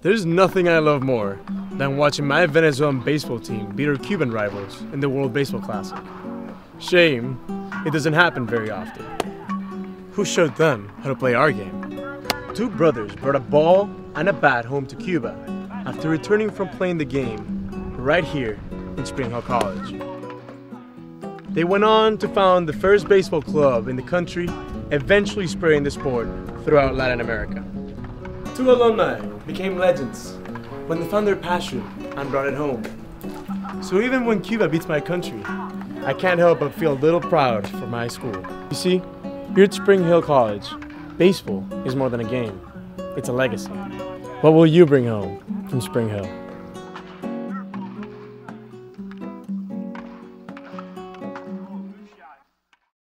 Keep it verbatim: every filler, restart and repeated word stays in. There's nothing I love more than watching my Venezuelan baseball team beat our Cuban rivals in the World Baseball Classic. Shame, it doesn't happen very often. Who showed them how to play our game? Two brothers brought a ball and a bat home to Cuba after returning from playing the game right here in Spring Hill College. They went on to found the first baseball club in the country, eventually spreading the sport throughout Latin America. Two alumni became legends when they found their passion and brought it home. So even when Cuba beats my country, I can't help but feel a little proud for my school. You see, here at Spring Hill College, baseball is more than a game. It's a legacy. What will you bring home from Spring Hill?